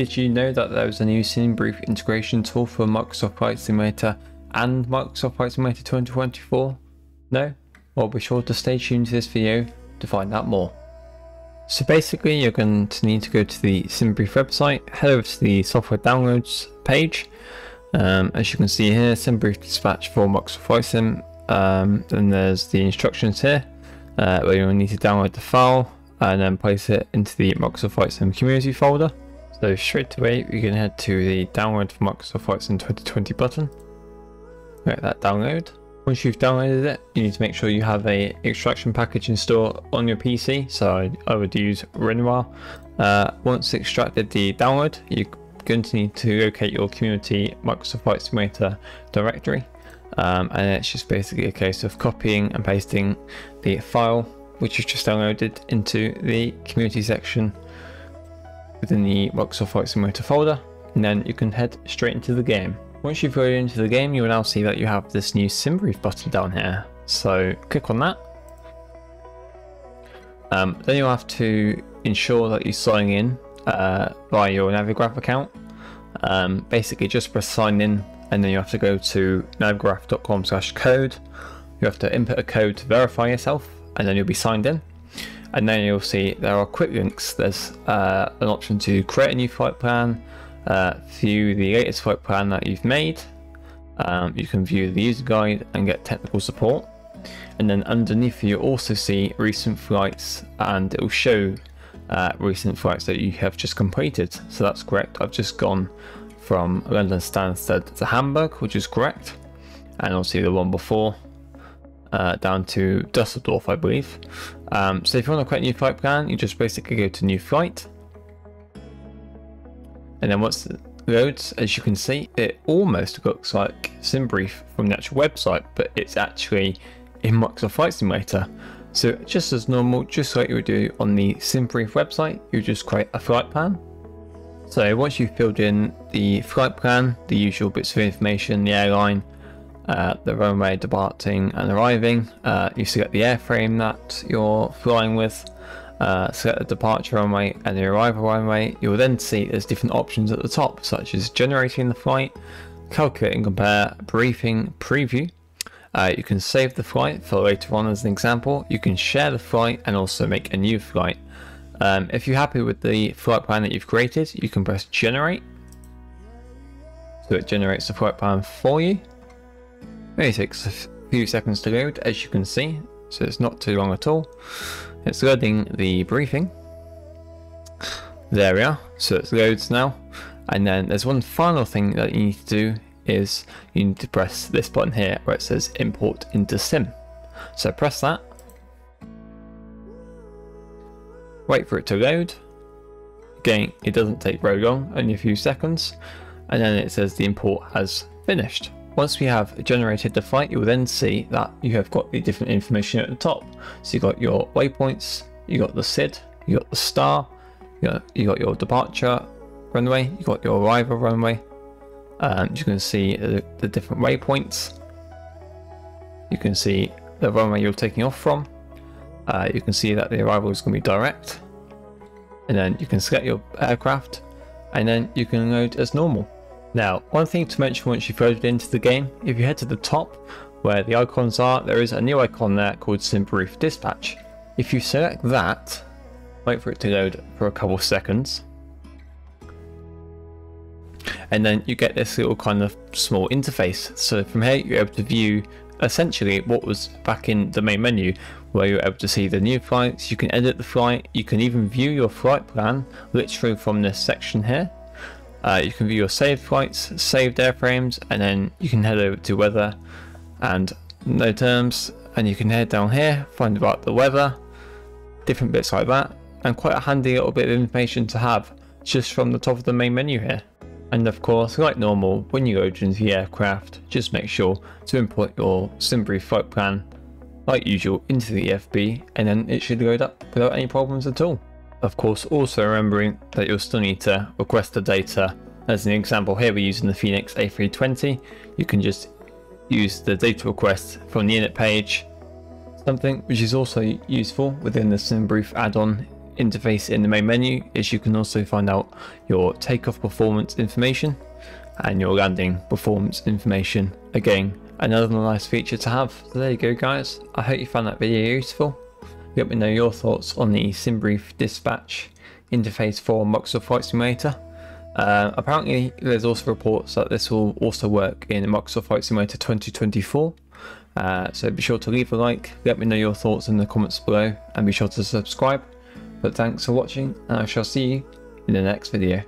Did you know that there was a new SimBrief integration tool for Microsoft Flight Simulator and Microsoft Flight Simulator 2024? No? Well, be sure to stay tuned to this video to find out more. So basically you're going to need to go to the SimBrief website, head over to the software downloads page. As you can see here, SimBrief dispatch for Microsoft Flight Sim, and there's the instructions here where you'll need to download the file and then place it into the Microsoft Flight Sim community folder. So straight away you can head to the download for Microsoft Flight Sim 2020 button. Click that download. Once you've downloaded it, you need to make sure you have a extraction package installed on your PC, so I would use WinRAR. Once extracted the download, you're going to need to locate your community Microsoft Flight Simulator directory, and it's just basically a case of copying and pasting the file which you've just downloaded into the community section within the Microsoft Flight Simulator folder, and then you can head straight into the game. Once you've loaded into the game, you will now see that you have this new SimBrief button down here. So click on that. Then you'll have to ensure that you sign in via your Navigraph account. Basically just press sign in, and then you have to go to navigraph.com/code. You have to input a code to verify yourself, and then you'll be signed in. And then you'll see there are quick links. There's an option to create a new flight plan, view the latest flight plan that you've made, you can view the user guide and get technical support, and then underneath you'll also see recent flights, and it will show recent flights that you have just completed. So that's correct, I've just gone from London Stansted to Hamburg, which is correct, and obviously the one before down to Dusseldorf, I believe. So if you want to create a new flight plan, you just basically go to new flight. And then once it loads, as you can see, it almost looks like SimBrief from the actual website, but it's actually in Microsoft Flight Simulator. So just as normal, just like you would do on the SimBrief website, you just create a flight plan. So once you've filled in the flight plan, the usual bits of information, the airline, the runway departing and arriving, you select the airframe that you're flying with, select the departure runway and the arrival runway. You'll then see there's different options at the top, such as generating the flight, calculate and compare, briefing, preview. You can save the flight for later on as an example. You can share the flight and also make a new flight. If you're happy with the flight plan that you've created, you can press generate. So it generates the flight plan for you. It takes a few seconds to load, as you can see. So it's not too long at all. It's loading the briefing. There we are. So it loads now. And then there's one final thing that you need to do, is you need to press this button here where it says import into sim. So press that. Wait for it to load. Again, it doesn't take very long, only a few seconds. And then it says the import has finished. Once we have generated the flight, you'll then see that you have got the different information at the top. So you've got your waypoints, you've got the SID, you've got the STAR, you've got your departure runway, you've got your arrival runway. You can see the different waypoints. You can see the runway you're taking off from. You can see that the arrival is going to be direct. And then you can select your aircraft, and then you can load as normal. Now, one thing to mention once you've loaded into the game, if you head to the top where the icons are, there is a new icon there called SimBrief Dispatch. If you select that, wait for it to load for a couple of seconds, and then you get this little kind of small interface. So from here, you're able to view essentially what was back in the main menu, where you're able to see the new flights, you can edit the flight, you can even view your flight plan literally from this section here. You can view your saved flights, saved airframes, and then you can head over to weather and no terms, and you can head down here, find about the weather, different bits like that, and quite a handy little bit of information to have just from the top of the main menu here. And of course, like normal, when you load into the aircraft, just make sure to import your SimBrief flight plan, like usual, into the EFB, and then it should load up without any problems at all. Of course, also remembering that you'll still need to request the data. As an example here, we're using the Phoenix A320. You can just use the data request from the init page. Something which is also useful within the SimBrief add-on interface in the main menu is you can also find out your takeoff performance information and your landing performance information. Again, another nice feature to have. So there you go guys, I hope you found that video useful. Let me know your thoughts on the SimBrief dispatch interface for Microsoft Flight Simulator. Apparently there's also reports that this will also work in Microsoft Flight Simulator 2024. So be sure to leave a like, let me know your thoughts in the comments below, and be sure to subscribe. But thanks for watching, and I shall see you in the next video.